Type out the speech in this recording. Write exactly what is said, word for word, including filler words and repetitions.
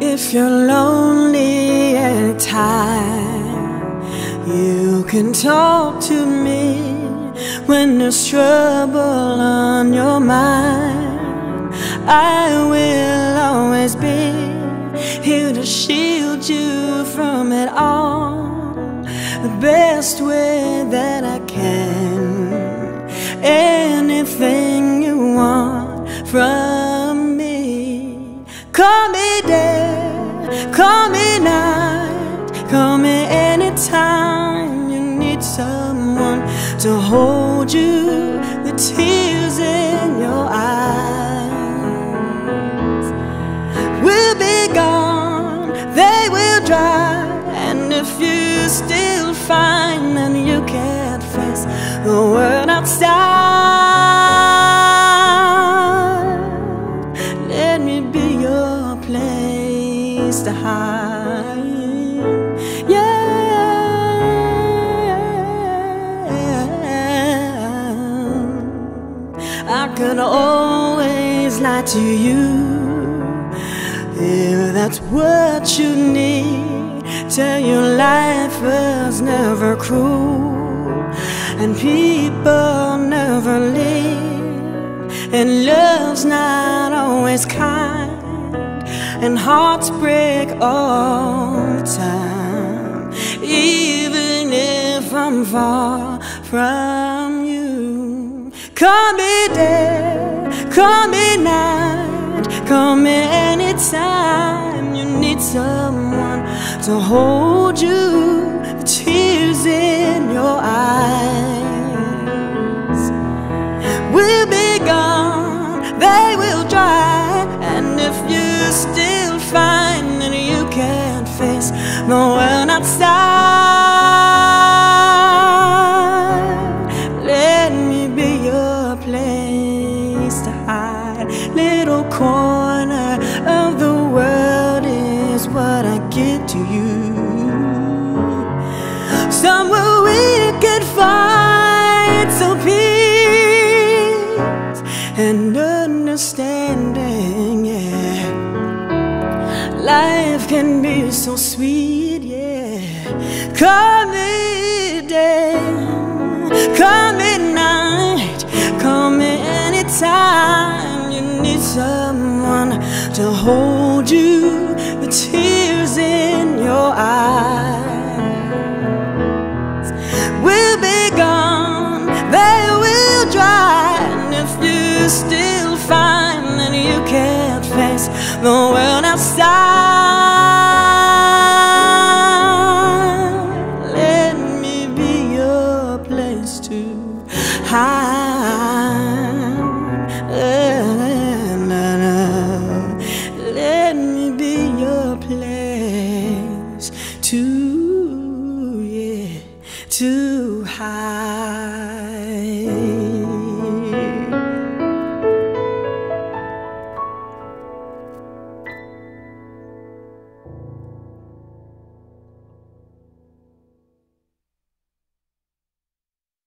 If you're lonely and tired, you can talk to me when there's trouble on your mind. I will always be here to shield you from it all, the best way that I can. Anything you want from me, call me day, call me night, call me anytime you need someone to hold you, the tears in your eyes will be gone, they will dry. And if you still find that you can't face the world outside, let me be your place to hide. Yeah, I could always lie to you if that's what you need. Tell you life was never cruel, and people never live, and love's not always kind, and hearts break all the time. Even if I'm far from you, call me day, call me night, call me anytime you need someone to hold you, the tears in your eyes will be gone, they will dry. And if you still find that you can't face the world outside, let me be your place to hide. Little corner of the world is what I give to you, somewhere we could find some peace and understanding, yeah. Life can be so sweet, yeah. Call me day, call me night, call me anytime you need someone to hold you, the tears in your eyes will be gone, they will dry. Still find that you can't face the world outside.